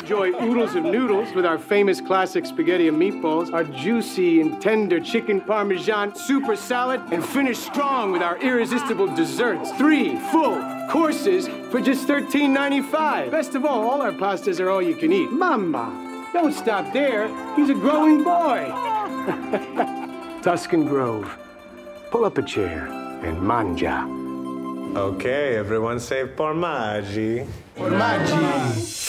enjoy oodles of noodles with our famous classic spaghetti and meatballs, our juicy and tender chicken parmesan super salad, and finish strong with our irresistible desserts. 3 full courses for just $13.95. Best of all our pastas are all you can eat. Mama, don't stop there. He's a growing boy. Tuscan Grove. Pull up a chair and mangia. Okay, everyone say formaggi. Formaggi.